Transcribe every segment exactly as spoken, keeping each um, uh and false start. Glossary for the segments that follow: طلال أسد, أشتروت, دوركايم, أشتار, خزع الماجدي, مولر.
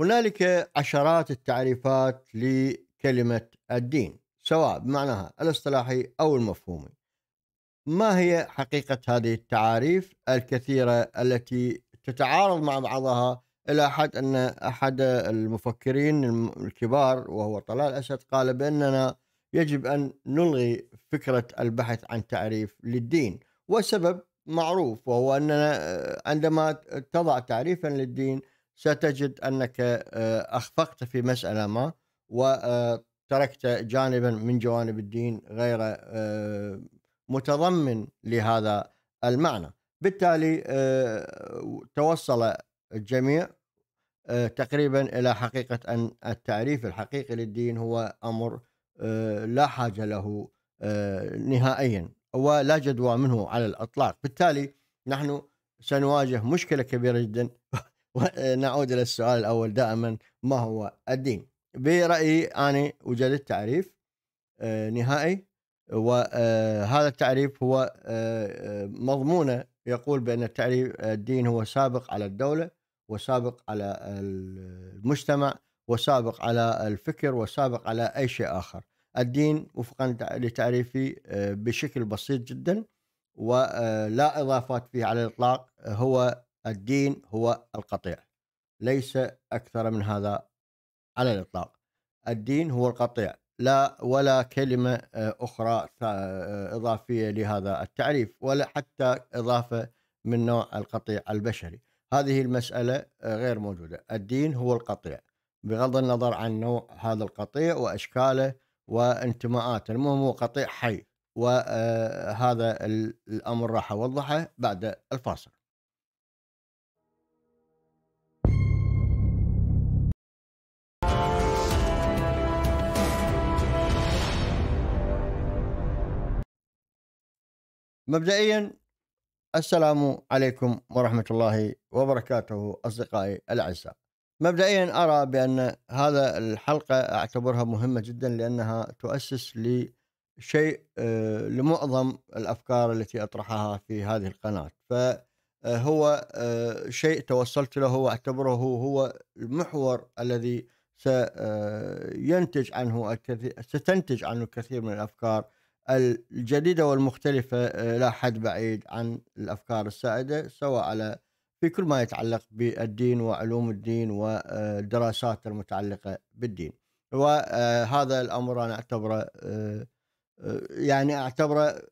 هنالك عشرات التعريفات لكلمة الدين سواء بمعناها الاصطلاحي أو المفهومي. ما هي حقيقة هذه التعاريف الكثيرة التي تتعارض مع بعضها إلى حد أن أحد المفكرين الكبار وهو طلال أسد قال بأننا يجب أن نلغي فكرة البحث عن تعريف للدين، والسبب معروف وهو أننا عندما تضع تعريفا للدين ستجد أنك أخفقت في مسألة ما وتركت جانبا من جوانب الدين غير متضمن لهذا المعنى. بالتالي توصل الجميع تقريبا إلى حقيقة أن التعريف الحقيقي للدين هو أمر لا حاجة له نهائيا ولا جدوى منه على الأطلاق. بالتالي نحن سنواجه مشكلة كبيرة جدا. ونعود إلى السؤال الأول دائما، ما هو الدين؟ برأيي أنا وجدت تعريف نهائي، وهذا التعريف هو مضمونه يقول بأن التعريف الدين هو سابق على الدولة وسابق على المجتمع وسابق على الفكر وسابق على أي شيء آخر. الدين وفقا لتعريفي بشكل بسيط جدا ولا إضافات فيه على الإطلاق، هو الدين هو القطيع، ليس أكثر من هذا على الإطلاق. الدين هو القطيع، لا ولا كلمة أخرى إضافية لهذا التعريف ولا حتى إضافة من نوع القطيع البشري. هذه المسألة غير موجودة، الدين هو القطيع بغض النظر عن نوع هذا القطيع وأشكاله وانتماءاته، المهم هو قطيع حي. وهذا الأمر راح أوضحه بعد الفاصل. مبدئيا السلام عليكم ورحمة الله وبركاته أصدقائي الأعزاء. مبدئيا أرى بأن هذا الحلقة أعتبرها مهمة جدا لأنها تؤسس لشيء لمعظم الأفكار التي أطرحها في هذه القناة، فهو شيء توصلت له وأعتبره هو المحور الذي سينتج عنه الكثير ستنتج عنه الكثير من الأفكار الجديدة والمختلفة لا حد بعيد عن الأفكار السائدة سواء على في كل ما يتعلق بالدين وعلوم الدين والدراسات المتعلقة بالدين. وهذا الأمر أنا أعتبره يعني أعتبره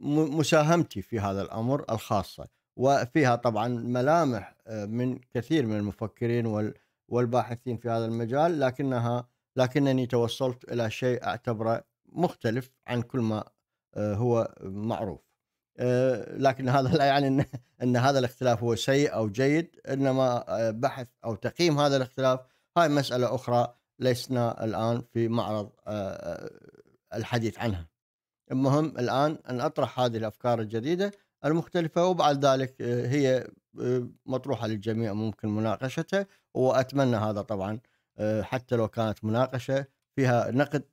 مساهمتي في هذا الأمر الخاصة، وفيها طبعا ملامح من كثير من المفكرين والباحثين في هذا المجال، لكنها لكنني توصلت إلى شيء أعتبره مختلف عن كل ما هو معروف. لكن هذا لا يعني أن, أن هذا الاختلاف هو سيء أو جيد، إنما بحث أو تقييم هذا الاختلاف هاي مسألة أخرى لسنا الآن في معرض الحديث عنها. المهم الآن أن أطرح هذه الأفكار الجديدة المختلفة، وبعد ذلك هي مطروحة للجميع ممكن مناقشتها، وأتمنى هذا طبعا حتى لو كانت مناقشة فيها نقد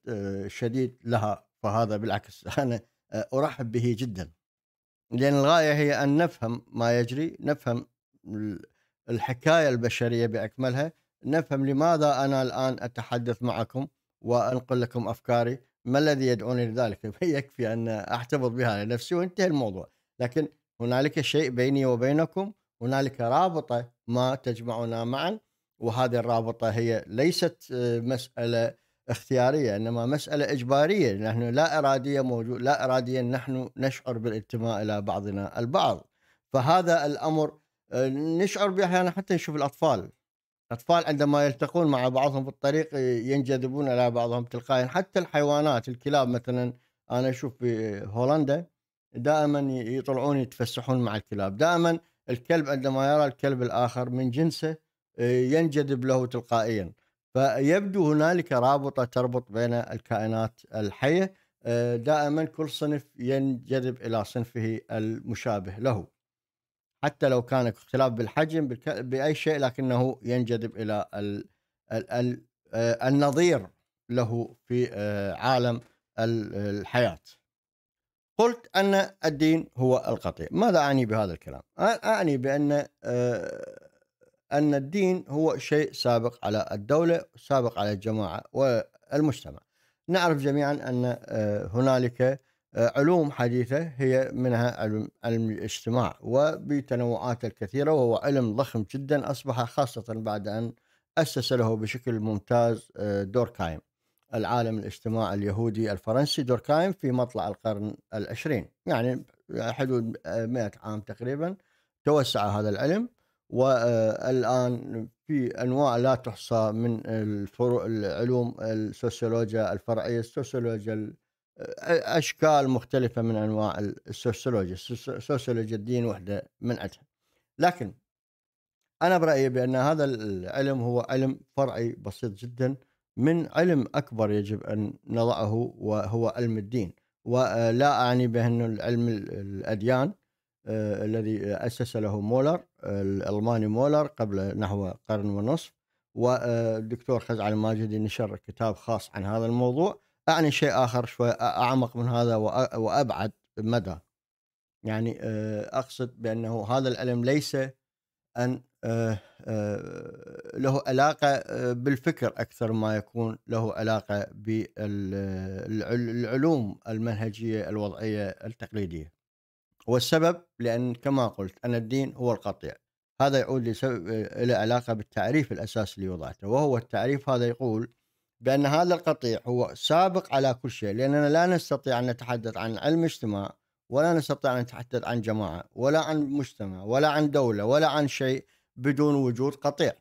شديد لها فهذا بالعكس أنا أرحب به جدا، لأن الغاية هي أن نفهم ما يجري، نفهم الحكاية البشرية بأكملها، نفهم لماذا أنا الآن أتحدث معكم وأنقل لكم أفكاري، ما الذي يدعوني لذلك. يكفي أن أحتفظ بها لنفسي وانتهى الموضوع، لكن هنالك شيء بيني وبينكم، هنالك رابطة ما تجمعنا معا، وهذه الرابطة هي ليست مسألة اختيارية إنما مسألة إجبارية. نحن لا إرادية موجود لا إراديا نحن نشعر بالانتماء إلى بعضنا البعض، فهذا الأمر نشعر به أحيانا. حتى نشوف الأطفال الأطفال عندما يلتقون مع بعضهم في الطريق ينجذبون إلى بعضهم تلقائيا. حتى الحيوانات الكلاب مثلا، أنا أشوف في هولندا دائما يطلعون يتفسحون مع الكلاب، دائما الكلب عندما يرى الكلب الآخر من جنسه ينجذب له تلقائيا. فيبدو هنالك رابطة تربط بين الكائنات الحية، دائما كل صنف ينجذب إلى صنفه المشابه له حتى لو كان اختلاف بالحجم بأي شيء، لكنه ينجذب إلى ال ال ال النظير له في عالم الحياة. قلت أن الدين هو القطيع. ماذا أعني بهذا الكلام؟ أعني بأن أن الدين هو شيء سابق على الدولة سابق على الجماعة والمجتمع. نعرف جميعا أن هنالك علوم حديثة هي منها علم الاجتماع وبتنوعاته الكثيرة، وهو علم ضخم جدا أصبح خاصة بعد أن أسس له بشكل ممتاز دوركايم العالم الاجتماع اليهودي الفرنسي دوركايم في مطلع القرن العشرين، يعني حدود مئة عام تقريبا توسع هذا العلم، والآن في أنواع لا تحصى من الفروع العلوم، السوسيولوجيا الفرعية، السوسيولوجيا، أشكال مختلفة من أنواع السوسيولوجيا، السوسيولوجيا الدين واحدة من عدها. لكن أنا برأيي بأن هذا العلم هو علم فرعي بسيط جدا من علم أكبر يجب أن نضعه وهو علم الدين، ولا أعني به أنه العلم الأديان آه، الذي أسس له مولر الألماني مولر قبل نحو قرن ونصف، والدكتور خزع الماجدي نشر كتاب خاص عن هذا الموضوع. أعني شيء آخر شوي أعمق من هذا وأبعد مدى، يعني آه أقصد بأنه هذا العلم ليس أن آه آه له علاقة بالفكر أكثر ما يكون له علاقة بالعلوم المنهجية الوضعية التقليدية، والسبب لأن كما قلت أن الدين هو القطيع. هذا يعود لسبب إلى علاقة بالتعريف الأساسي اللي وضعته، وهو التعريف هذا يقول بأن هذا القطيع هو سابق على كل شيء، لأننا لا نستطيع أن نتحدث عن علم اجتماع ولا نستطيع أن نتحدث عن جماعة ولا عن مجتمع ولا عن دولة ولا عن شيء بدون وجود قطيع.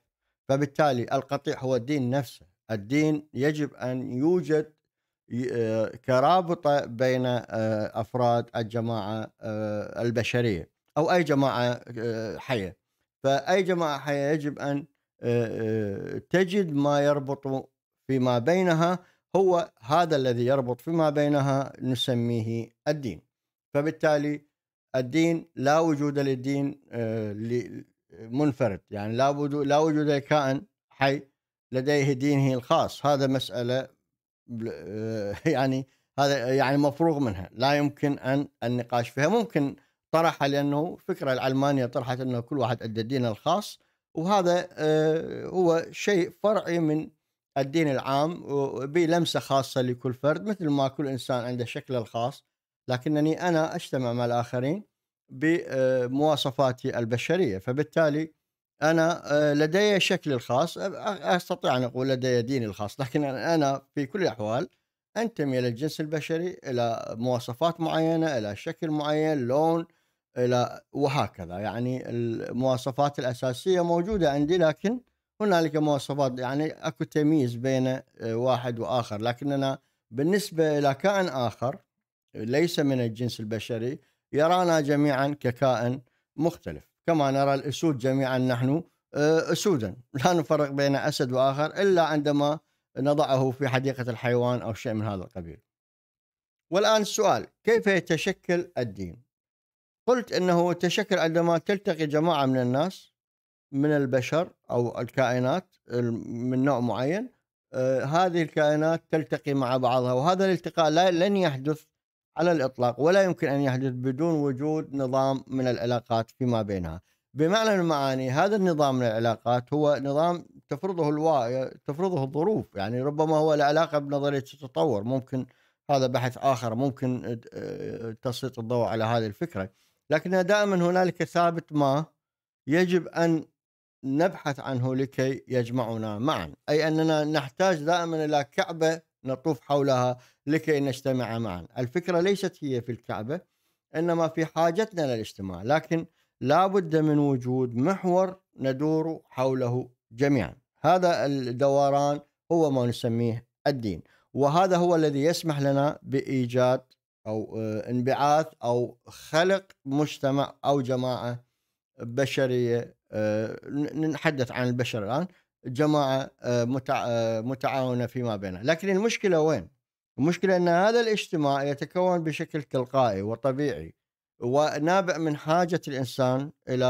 فبالتالي القطيع هو الدين نفسه. الدين يجب أن يوجد كرابطة بين أفراد الجماعة البشرية أو أي جماعة حية، فأي جماعة حية يجب أن تجد ما يربط فيما بينها، هو هذا الذي يربط فيما بينها نسميه الدين. فبالتالي الدين لا وجود للدين منفرد، يعني لا وجود لكائن حي لديه دينه الخاص. هذا مسألة يعني هذا يعني مفروغ منها، لا يمكن ان النقاش فيها. ممكن طرحها لانه فكره العلمانيه طرحت انه كل واحد عنده دينه الخاص، وهذا هو شيء فرعي من الدين العام بلمسه خاصه لكل فرد، مثل ما كل انسان عنده شكله الخاص، لكنني انا اجتمع مع الاخرين بمواصفاتي البشريه، فبالتالي أنا لدي شكلي الخاص، أستطيع أن أقول لدي ديني الخاص، لكن أنا في كل الأحوال أنتمي إلى الجنس البشري، إلى مواصفات معينة، إلى شكل معين، لون، إلى وهكذا. يعني المواصفات الأساسية موجودة عندي، لكن هنالك مواصفات، يعني أكو تمييز بين واحد وآخر، لكننا بالنسبة إلى كائن آخر ليس من الجنس البشري يرانا جميعا ككائن مختلف، كما نرى الأسود جميعا نحن أسودا، لا نفرق بين أسد وآخر إلا عندما نضعه في حديقة الحيوان أو شيء من هذا القبيل. والآن السؤال، كيف يتشكل الدين؟ قلت أنه يتشكل عندما تلتقي جماعة من الناس من البشر أو الكائنات من نوع معين، هذه الكائنات تلتقي مع بعضها، وهذا الالتقاء لن يحدث على الإطلاق ولا يمكن أن يحدث بدون وجود نظام من العلاقات فيما بينها. بمعنى المعاني هذا النظام من العلاقات هو نظام تفرضه الوا... تفرضه الظروف، يعني ربما هو له علاقة بنظرية التطور، ممكن هذا بحث آخر، ممكن تسليط الضوء على هذه الفكرة، لكن دائما هنالك ثابت ما يجب أن نبحث عنه لكي يجمعنا معا، أي أننا نحتاج دائما إلى كعبة نطوف حولها لكي نجتمع معا. الفكرة ليست هي في الكعبة، إنما في حاجتنا للاجتماع، لكن لا بد من وجود محور ندور حوله جميعا. هذا الدوران هو ما نسميه الدين، وهذا هو الذي يسمح لنا بإيجاد أو انبعاث أو خلق مجتمع أو جماعة بشرية. نتحدث عن البشر الآن، جماعة متعاونة فيما بينها. لكن المشكلة وين؟ المشكلة أن هذا الاجتماع يتكون بشكل تلقائي وطبيعي ونابع من حاجة الإنسان إلى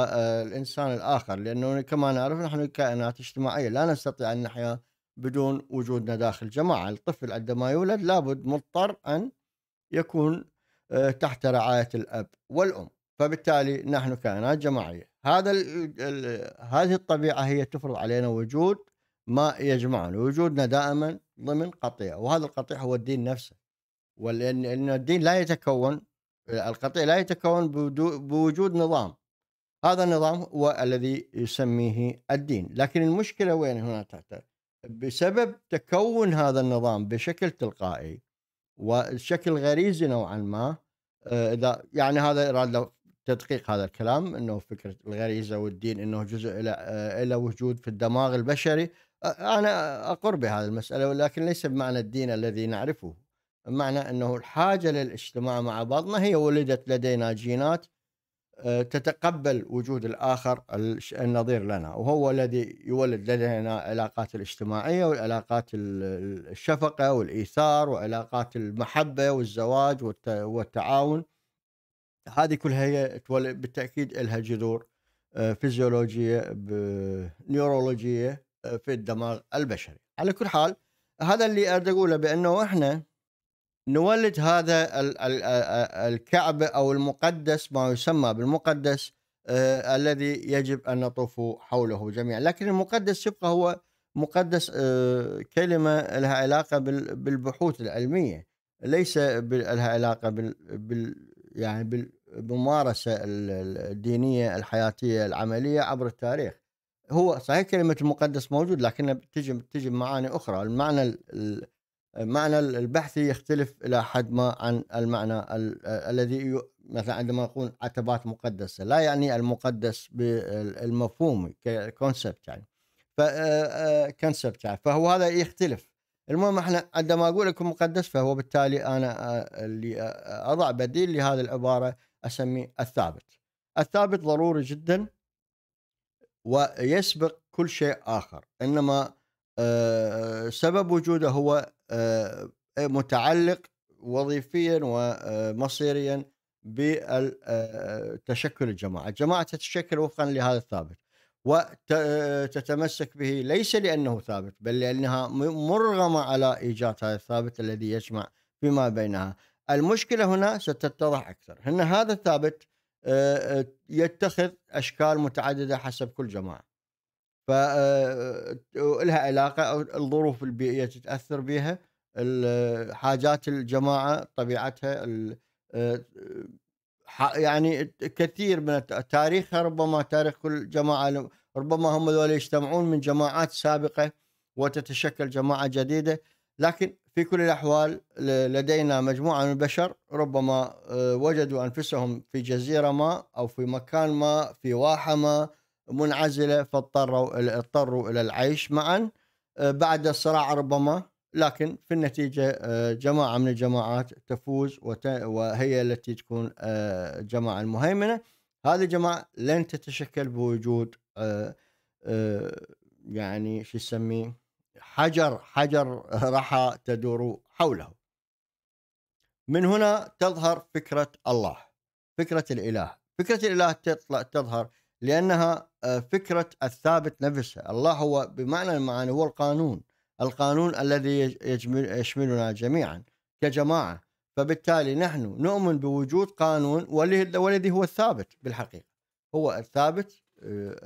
الإنسان الآخر، لأنه كما نعرف نحن كائنات اجتماعية، لا نستطيع أن نحيا بدون وجودنا داخل جماعة. الطفل عندما يولد لابد مضطر أن يكون تحت رعاية الأب والأم، فبالتالي نحن كائنات جماعية. هذا ال ال هذه الطبيعه هي تفرض علينا وجود ما يجمعنا، وجودنا دائما ضمن قطيع، وهذا القطيع هو الدين نفسه. ولان الدين لا يتكون، القطيع لا يتكون بوجود نظام، هذا النظام هو الذي يسميه الدين. لكن المشكله وين هنا تعترف؟ بسبب تكون هذا النظام بشكل تلقائي وشكل غريزي نوعا ما، اذا يعني هذا اراد تدقيق هذا الكلام، انه فكره الغريزه والدين انه جزء الى الى وجود في الدماغ البشري. انا اقر بهذه المساله، ولكن ليس بمعنى الدين الذي نعرفه، معنى انه الحاجه للاجتماع مع بعضنا هي ولدت لدينا جينات تتقبل وجود الآخر النظير لنا، وهو الذي يولد لدينا العلاقات الاجتماعية والعلاقات الشفقة والإيثار وعلاقات المحبة والزواج والتعاون. هذه كلها هي بالتأكيد لها جذور فيزيولوجية نيورولوجية في الدماغ البشري. على كل حال، هذا اللي أريد أقوله، بأنه إحنا نولد هذا الكعبة أو المقدس، ما يسمى بالمقدس آه الذي يجب أن نطوف حوله جميعا. لكن المقدس يبقى هو مقدس، آه كلمة لها علاقة بالبحوث العلمية، ليس لها علاقة بال, بال يعني بالممارسة الدينية الحياتية العملية عبر التاريخ. هو صحيح كلمة المقدس موجود، لكن تجي تجي معاني أخرى. المعنى ال معنى البحثي يختلف إلى حد ما عن المعنى ال الذي مثلا عندما نقول عتبات مقدسة، لا يعني المقدس بالمفهوم ككونسبت يعني فكونسبت يعني فهو هذا يختلف. المهم احنا عندما أقول لكم مقدس، فهو بالتالي أنا اللي أضع بديل لهذه العبارة أسميه الثابت. الثابت ضروري جدا ويسبق كل شيء آخر، إنما سبب وجوده هو متعلق وظيفيا ومصيريا بالتشكل الجماعة. الجماعة تتشكل وفقا لهذا الثابت وتتمسك به، ليس لأنه ثابت بل لأنها مرغمة على إيجاد هذا الثابت الذي يجمع فيما بينها. المشكلة هنا ستتضح أكثر، أن هذا الثابت يتخذ أشكال متعددة حسب كل جماعة، فلها علاقة الظروف البيئية تتأثر بها، حاجات الجماعة طبيعتها، يعني كثير من تاريخها، ربما تاريخ كل جماعة، ربما هم ذول يجتمعون من جماعات سابقة وتتشكل جماعة جديدة. لكن في كل الأحوال لدينا مجموعة من البشر ربما وجدوا أنفسهم في جزيرة ما أو في مكان ما في واحة ما منعزلة، فاضطروا اضطروا إلى العيش معا بعد الصراع ربما، لكن في النتيجة جماعة من الجماعات تفوز وهي التي تكون الجماعة المهيمنة. هذه الجماعة لن تتشكل بوجود يعني شو يسميه حجر حجر رحى تدور حوله. من هنا تظهر فكرة الله، فكرة الإله. فكرة الإله تطلع تظهر لأنها فكرة الثابت نفسها. الله هو بمعنى المعاني هو القانون، القانون الذي يشملنا جميعا كجماعة. فبالتالي نحن نؤمن بوجود قانون والذي هو الثابت بالحقيقة، هو الثابت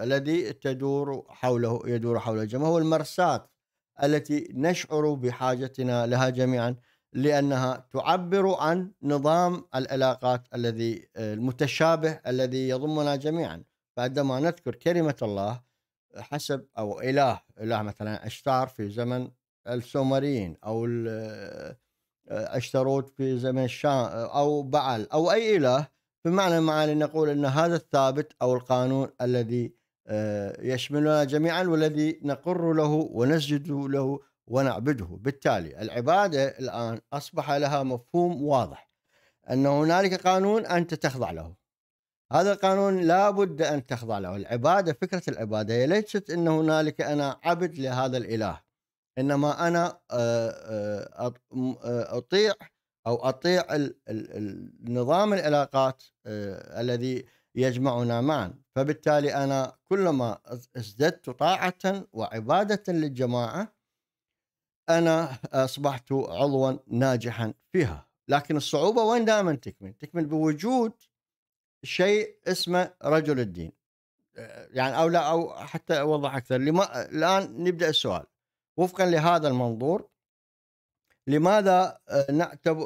الذي تدور حوله يدور حوله الجماعة، هو المرساة التي نشعر بحاجتنا لها جميعا، لأنها تعبر عن نظام العلاقات الذي المتشابه الذي يضمنا جميعا. فعندما نذكر كلمة الله حسب أو إله إله مثلا أشتار في زمن السومريين، أو أشتروت في زمن الشام، أو بعل، أو أي إله، بمعنى معاني نقول أن هذا الثابت أو القانون الذي يشملنا جميعا والذي نقر له ونسجد له ونعبده. بالتالي العبادة الآن أصبح لها مفهوم واضح، أن هنالك قانون أنت تخضع له، هذا القانون لا بد أن تخضع له. العبادة، فكرة العبادة هي ليست أن هنالك أنا عبد لهذا الإله، إنما أنا أطيع أو أطيع النظام العلاقات الذي يجمعنا معا. فبالتالي أنا كلما ازددت طاعة وعبادة للجماعة أنا أصبحت عضوا ناجحا فيها. لكن الصعوبة وين دائما تكمن؟ تكمن بوجود شيء اسمه رجل الدين، يعني او لا، او حتى اوضح اكثر. لما الان نبدا السؤال وفقا لهذا المنظور، لماذا نعتب...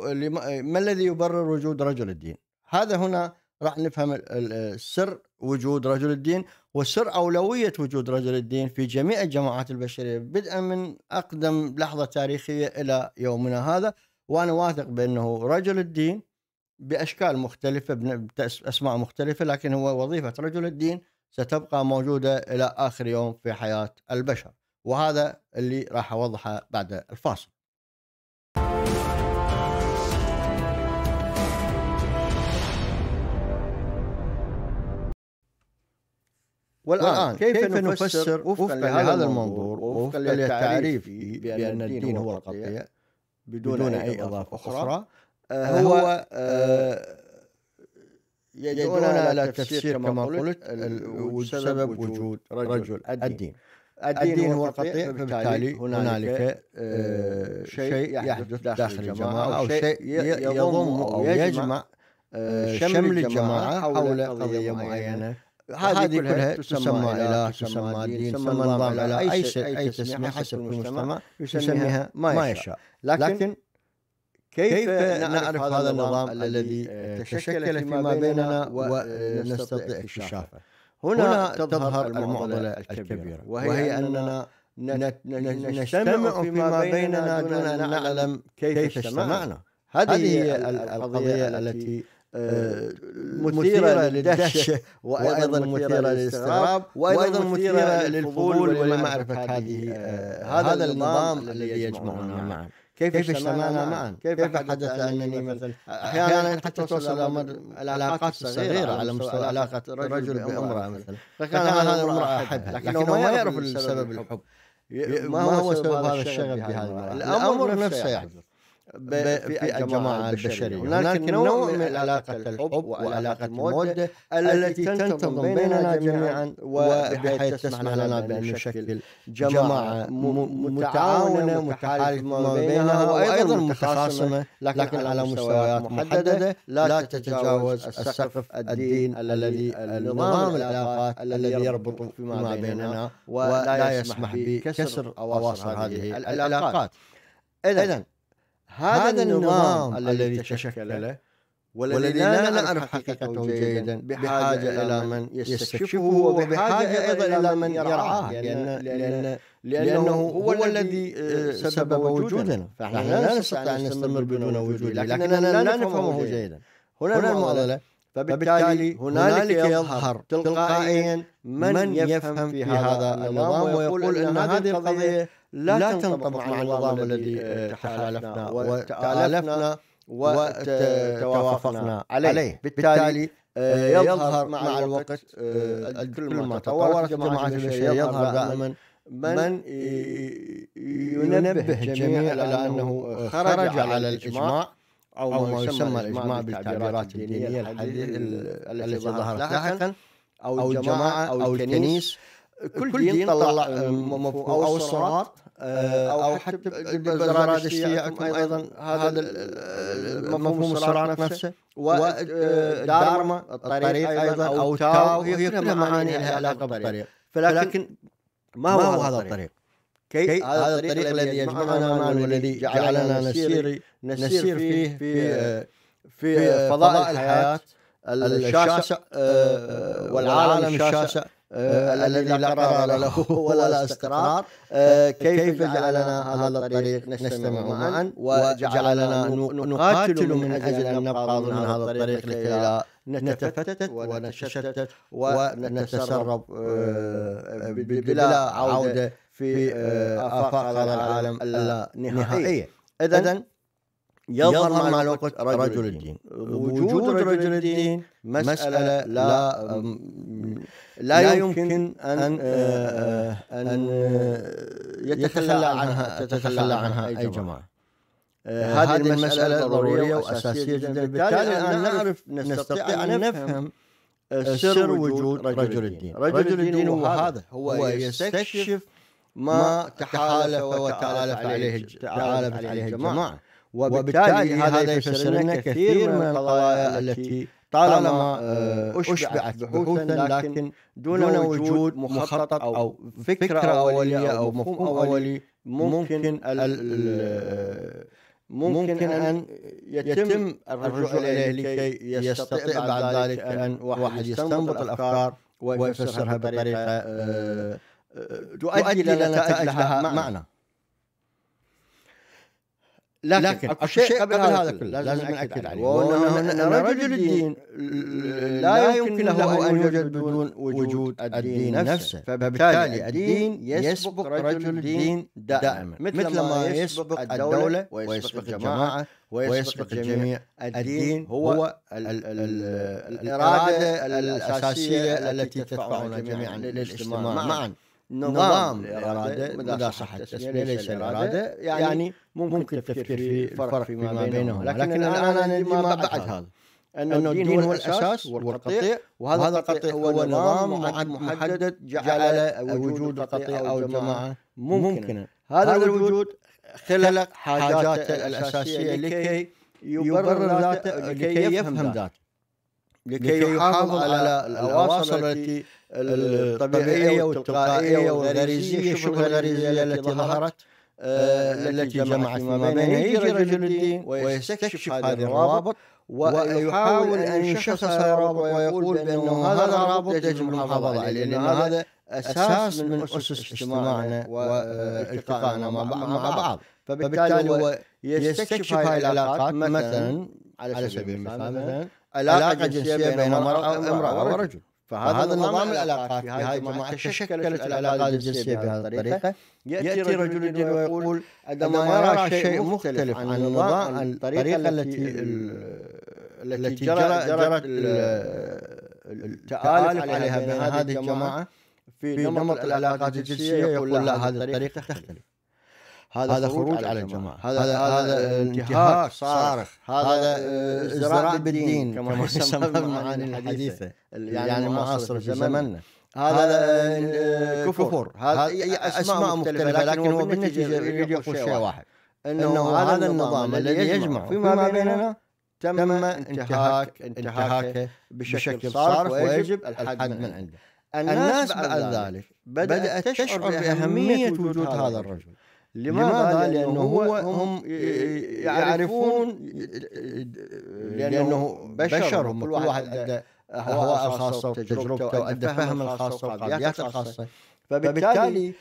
ما الذي يبرر وجود رجل الدين؟ هذا هنا راح نفهم السر وجود رجل الدين وسر أولوية وجود رجل الدين في جميع الجماعات البشرية بدءا من أقدم لحظة تاريخية إلى يومنا هذا. وأنا واثق بأنه رجل الدين بأشكال مختلفة بأسماء مختلفة، لكن هو وظيفة رجل الدين ستبقى موجودة إلى آخر يوم في حياة البشر، وهذا اللي راح أوضحه بعد الفاصل. والآن كيف نفسر وفقا لهذا المنظور ووفقا للتعريف بأن الدين هو القضية بدون أي إضافة أخرى؟ هو يدعونا إلى التفسير كما قلت سبب وجود رجل الدين. الدين هو القطيع، فبالتالي هنالك شيء يحدث داخل الجماعة أو شيء يضم أو يجمع شمل الجماعة حول قضية معينة. هذه كلها تسمى إله، تسمى دين، تسمى نظام على أي أي تسمية حسب المجتمع يسميها ما يشاء. لكن كيف نعرف هذا النظام الذي تشكل فيما بيننا ونستطيع اكتشافه؟ هنا تظهر المعضلة الكبيرة، وهي أننا نجتمع فيما بيننا دون أن نعلم كيف اجتمعنا. هذه هي القضية التي مثيرة للدهشة وأيضا مثيرة للاستغراب وأيضا مثيرة للفضول ولمعرفة هذه هذا النظام الذي يجمعنا معا. كيف اجتمعنا معا؟ كيف حدث أنني مثلا أحيانا حتى توصل إلى علاقات صغيرة على مستوى علاقة رجل بامرأة مثلا، فكان هذا امرأة أحبها لكنه ما يعرف سبب الحب، ما هو سبب هذا الشغف بهذا الأمر نفسه يحدث في الجماعة البشرية. هناك نوع من علاقة الحب وعلاقة المودة التي تنتظم بيننا جميعا، وبحيث تسمح لنا بأن نشكل جماعة متعاونة متحالفة بينها وأيضا متخاصمة، لكن على مستويات محددة لا تتجاوز السقف الدين الذي نظام العلاقات الذي يربط فيما بيننا ولا يسمح بكسر أواصر هذه العلاقات. إذن هذا النظام الذي تشكله والذي لا نعرف حقيقته جيدا بحاجة إلى من يستكشفه، وبحاجة أيضا إلى من يرعاه، لأن لأن لأنه هو الذي سبب وجودنا، فنحن لا نستطيع أن نستمر بدون وجوده لكننا لا نفهمه جيدا. هنا المعضلة، فبالتالي هنالك يظهر تلقائيا من يفهم في هذا النظام ويقول أن هذه القضية لا تنطبق على النظام الذي تحالفنا وتآلفنا وتوافقنا عليه. بالتالي يظهر مع الوقت كل ما تطورت الجماعة البشرية يظهر دائما من ينبه الجميع على أنه خرج على الإجماع أو ما يسمى الإجماع بالتعبيرات الدينية التي ظهرت لاحقا، أو الجماعة أو الكنيس. كل دين طلع مفهوم أو الصراط أو حتى البزرات الشيعة أيضا هذا مفهوم الصراط نفسه، ودارما الطريق أيضا أو تاو، هي كلها معاني لها علاقة بالطريق. فلكن ما هو هذا الطريق؟ كي هذا الطريق الذي يجمعنا معا والذي جعلنا نسير نسير فيه في في فضاء الحياة الشاسع والعالم الشاسع الذي لا قرار له ولا استقرار. كيف جعلنا هذا الطريق نجتمع معا وجعلنا نقاتل من أجل أن نبقى ضمن هذا الطريق لكي لا نتفتت ونتشتت ونتسرب بلا عودة في آفاق هذا العالم اللانهائية. إذن يظهر مع الوقت رجل الدين. وجود رجل الدين مسألة لا لا يمكن أن أن يتخلى عنها تتخلى عنها أي جماعة. هذه المسألة ضرورية وأساسية جدا، بالتالي أن نعرف نستطيع أن نفهم سر وجود رجل الدين. رجل الدين هو هذا، هو يستكشف ما تحالف وتآلف عليه تعالف عليه الجماعة، وبالتالي هذا يفسر لنا كثير من القضايا التي طالما أشبعت بحوثا لكن دون وجود مخطط أو فكرة أولية أو مفهوم أولي ممكن ممكن أن يتم الرجوع إليه لكي يستطيع بعد ذلك أن واحد يستنبط الأفكار ويفسرها بطريقة تؤدي لنتائج لها معنى. لكن الشيء قبل هذا كله لازم نأكد عليه، وأن رجل الدين لا يمكن له أن يوجد بدون وجود الدين نفسه، فبالتالي الدين يسبق رجل الدين دائما، مثل ما يسبق الدولة ويسبق الجماعة ويسبق الجميع. الدين هو الإرادة الأساسية التي تدفعنا جميعا للاجتماع معا. نظام الإرادة إذا صح التسمية ليس الإرادة، يعني ممكن التفكير في الفرق فيما بينهم، لكن الآن أنا ما بعد هذا أنه الدين هو الأساس والقطيع، وهذا القطيع هو نظام محدد جعل وجود القطيع أو الجماعة ممكنا. هذا الوجود خلق حاجاته الأساسية لكي يبرر ذاته، لكي يفهم ذاته، لكي يحافظ على الأواصر التي الطبيعية والتلقائية والغريزية، شبه الغريزية التي ظهرت التي جمعت ما بينها. يجي رجل الدين ويستكشف هذه الروابط ويحاول أن يشخص الروابط ويقول بأنه هذا الرابط يجب المحافظة عليه، لأن هذا أساس من أسس اجتماعنا والتقائنا مع بعض. فبالتالي هو يستكشف هذه العلاقات، مثلا على سبيل المثال مثلا علاقة جنسية بين امرأة ورجل، فهذا نظام العلاقات في هذه الجماعة تشكلت العلاقات الجنسية بهذه الطريقة. يأتي رجل الدين ويقول عندما أرى شيء مختلف عن النظام عن الطريقة التي التي جرت التآلف عليها بين هذه الجماعة في نمط العلاقات الجنسية، يقول لا، هذه الطريقة تختلف، هذا خروج على الجماعة، هذا هذا انتهاك صارخ، هذا ازدراء بالدين كما يسمى بالمعاني الحديثة يعني معاصرة زمننا، هذا كفر، هذه أسماء مختلفة، لكن هو بالنتيجة يقول شيء واحد، أنه هذا النظام الذي يجمع فيما بيننا تم انتهاك انتهاكه بشكل صارخ ويجب الحد من عنده. الناس بعد ذلك بدأت تشعر بأهمية وجود هذا الرجل. لماذا؟ لأنه هو هم يعرفون لأنه بشر، كل واحد عنده أهواءه الخاصة وتجربته وعنده فهم الخاصة وقابلياته الخاصة، فبالتالي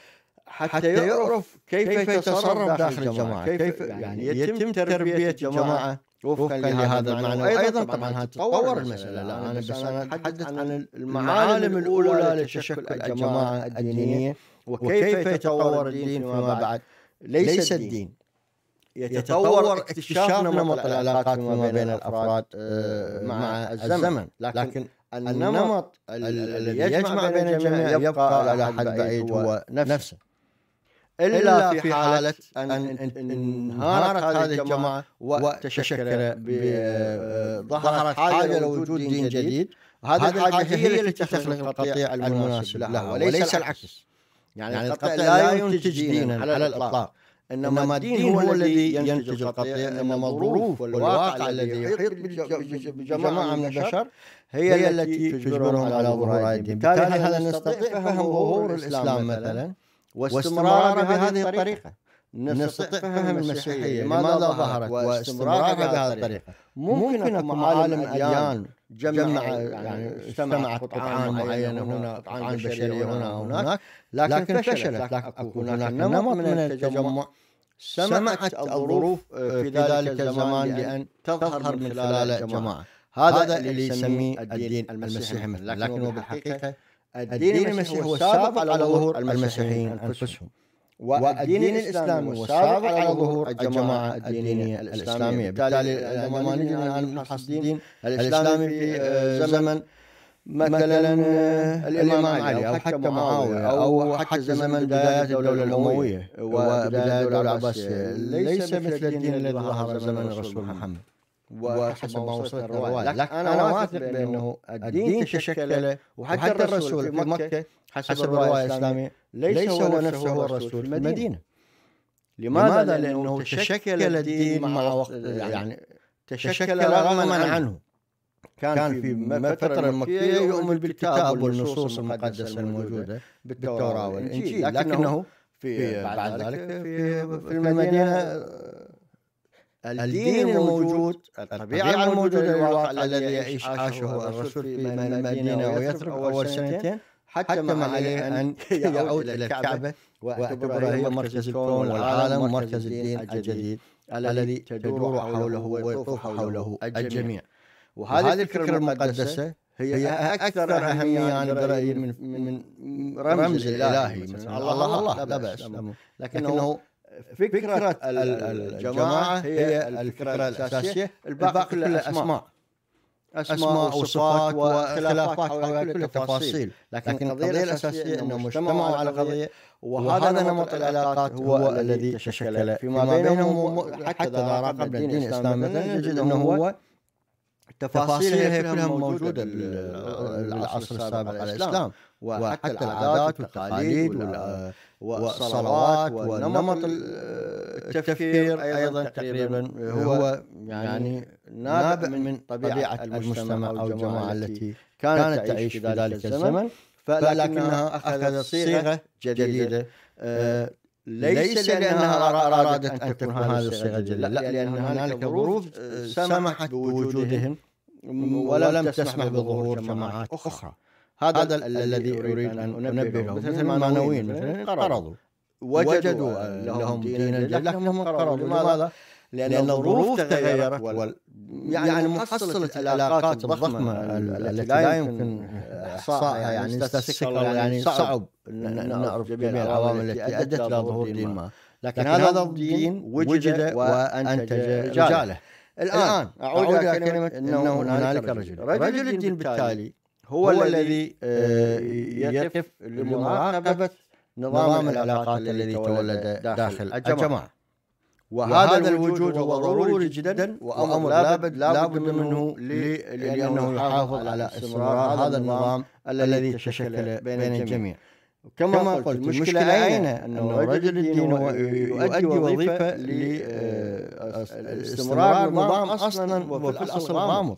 حتى يعرف كيف يتصرف داخل الجماعة، كيف يعني يتم تربية الجماعة وفقا لهذا المعنى. وأيضا طبعا تتطور المسألة، أنا بس أنا أتحدث عن المعالم الأولى لتشكل الجماعة الدينية وكيف يتطور الدين فيما بعد. ليس الدين يتطور اكتشاف نمط العلاقات فيما بين الأفراد مع الزمن، لكن النمط الذي يجمع بين الجميع يبقى على حد بعيد هو نفسه، إلا في حالة أن انهارت هذه الجماعة وتشكل بظهرت حاجة لوجود دين جديد. هذه الحاجة هي التي تخلق القطيع المناسب لها وليس العكس، يعني القطيع لا ينتج دينا على الإطلاق، إنما الدين هو الذي ينتج القطيع، إنما الظروف والواقع الذي يحيط بجماعة من البشر هي التي تجبرهم على ظهور الدين. بالتالي هذا نستطيع فهم ظهور الإسلام مثلا واستمرار بهذه الطريقة، نستطيع فهم المسيحية لماذا ظهرت واستمرار بهذه الطريقة. ممكن أن معالم الأديان جمع يعني اجتمعت قطعان معينة، هنا قطعان بشرية هنا وهناك، لكن فشلت. أكو هناك نمط من التجمع سمعت الظروف في ذلك الزمان لأن تظهر من خلال جماعة، هذا اللي يسميه الدين المسيحي، لكنه بالحقيقة الدين المسيحي هو السابق على ظهور المسيحيين أنفسهم، والدين الإسلامي هو السابق على ظهور الجماعة الدينية الإسلامية. بالتالي عندما نجي الآن نفحص الدين الإسلامي في زمن مثلا الإمام علي أو حتى معاوية أو حتى زمن بدايات الدولة الأموية وبدايات الدولة العباسية ليس مثل الدين الذي ظهر زمن الرسول محمد وحسب ما وصلت الرواية. لكن أنا واثق بأنه الدين تشكل، وحتى الرسول في مكة حسب الرواية الإسلامية ليس هو نفسه هو الرسول في المدينة. لماذا؟ لأنه تشكل الدين مع وقت، يعني تشكل رغما عنه، كان في فترة مكية يؤمن بالكتاب والنصوص المقدسة الموجودة بالتوراة والإنجيل، لكنه في بعد ذلك في, في المدينة الدين الموجود، الطبيعة الموجودة، الواقع الذي يعيش عاشه الرسول في المدينة ويترك أول سنتين حتى ما عليه أن يعود إلى الكعبة واعتبرها هي مركز الكون والعالم ومركز الدين الجديد الذي تدور حوله ويطوف حوله الجميع. وهذه الفكرة المقدسة هي أكثر أهمية يعني برأيي من من رمز الإلهي. مثلا الله الله لا بأس، لكنه فكرة الجماعة هي الفكرة الأساسية، الباقي كلها أسماء أسماء وصفات وخلافات حول كل التفاصيل، لكن القضية الأساسية أنهم اجتمعوا على قضية، وهذا نمط العلاقات هو الذي تشكل فيما بينهم. حتى تراقب الدين الإسلامي نجد أنه هو تفاصيلها كلها موجودة بالعصر السابق على الإسلام، وحتى العادات والتقاليد والصلوات ونمط التفكير أيضا تقريبا هو يعني نابع من طبيعة المجتمع أو الجماعة التي كانت تعيش في ذلك الزمن، فلكنها أخذت صيغة جديدة ليس لأنها أرادت أن تكون هذه الصيغة الجديدة، لا، لأن هنالك ظروف سمحت بوجودهم ولم تسمح بظهور جماعات أخرى. هذا الذي أريد أن أنبهه. مثل المعنويين مثلا انقرضوا، وجدوا لهم دينا لكنهم انقرضوا. لماذا؟ لأن الظروف تغيرت، وال... يعني محصلة العلاقات الضخمة التي لا يمكن إحصائها، يعني نستسقها، يعني صعب نعرف جميع العوامل التي أدت إلى ظهور دين ما، لكن هذا الدين وجد وأنتج رجاله. الآن أعود إلى كلمة أنه هنالك رجل رجل الدين، بالتالي هو الذي يقف لمراقبة نظام العلاقات الذي تولد داخل الجماعة، وهذا الوجود هو ضروري جدا وأمر لا بد منه، لأنه يحافظ على استمرار هذا النظام الذي تشكل بين الجميع. كما قلت، المشكلة أين؟ أنه رجل الدين يؤدي وظيفة لاستمرار النظام أصلا، وفي الأصل غامض.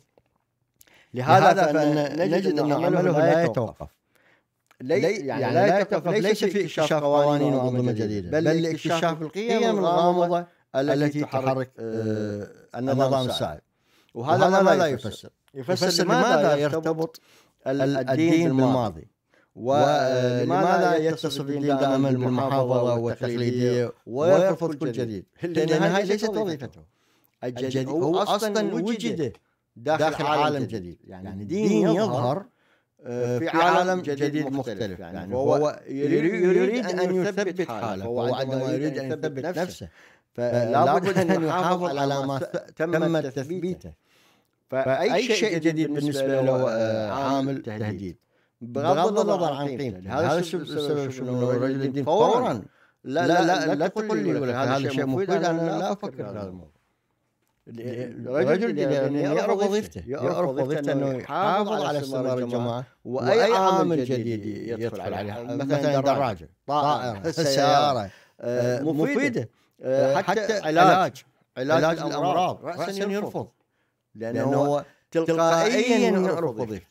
لهذا فنجد أن عمله لا يتوقف، ليس يعني لا يتوقف ليس في اكتشاف قوانين وأنظمة جديدة، بل لاكتشاف القيم الغامضة التي تحرك النظام السائد. وهذا ماذا يفسر؟ يفسر لماذا يرتبط الدين بالماضي، ولماذا يتصف الدين دائما بالمحافظة والتقليدية ويرفض كل جديد، لأن هذه ليست وظيفته. الجديد هو أصلا وجد داخل عالم جديد، يعني دين يظهر في عالم جديد مختلف، يعني هو يريد أن يثبت حاله، هو عندما يريد أن يثبت نفسه فلا بد أن يحافظ على ما تم تثبيته، فأي شيء جديد بالنسبة له عامل تهديد بغض النظر عن قيمته. هذا السبب شنو؟ رجل الدين فورا لا لا لا تقول لي هذا شيء مفيد، أنا لا أفكر في هذا الموضوع. الرجل يعرف وظيفته، يعرف وظيفته أنه يحافظ على استمرار الجماعة، وأي عامل جديد يدخل عليها، مثلا دراجة، طائرة، سيارة، مفيدة، حتى علاج علاج الأمراض رأسا يرفض، لأنه تلقائيا يعرف وظيفته،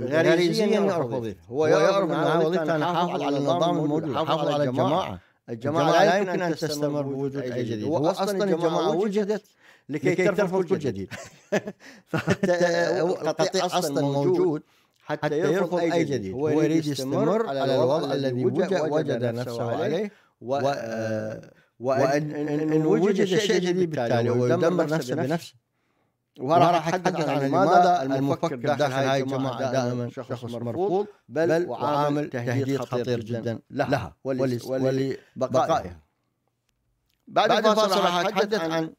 غريزيا يعرف وظيفته. هو يعرف أن وظيفته أن أحافظ على النظام الموجود، أحافظ على الجماعة. الجماعة لا يمكن أن تستمر بوجود أي جديد، وأصلا الجماعة وجدت لكي ترفض كل جديد، القطيع أصلا موجود حتى يرفض أي جديد. هو يريد يستمر على الوضع الذي وجد نفسه عليه، وإن وجد شيء جديد بالتالي هو يدمر نفسه بنفسه. وراح أتحدث عن لماذا المفكر داخل هاي الجماعة دائما شخص مرفوض، بل وعامل تهديد خطير جدا لها ولبقائها. بعد الفاصل راح أتحدث عن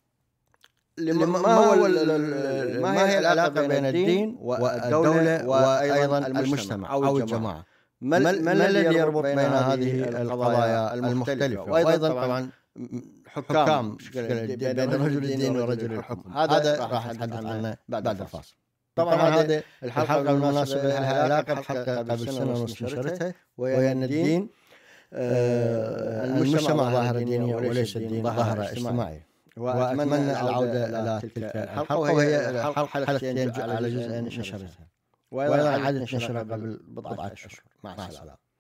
ما هو ما هي العلاقة بين الدين والدولة وأيضا المجتمع أو الجماعة، ما الذي يربط بين هذه القضايا المختلفة، وأيضا طبعا حكام بين رجل الدين ورجل الحكم. هذا راح نتحدث عنه بعد الفاصل. طبعا هذه الحلقه بالمناسبه لها علاقه بحلقه قبل سنه ونص نشرتها، وهي ان الدين المجتمع ظاهره دينيه وليس الدين ظاهره اجتماعيه. وأتمنى العودة إلى تلك الحلقة، وهي حلقتين على جزء نشرتها، وإلى إعادة نشرها قبل بضعة أشهر. مع السلامة.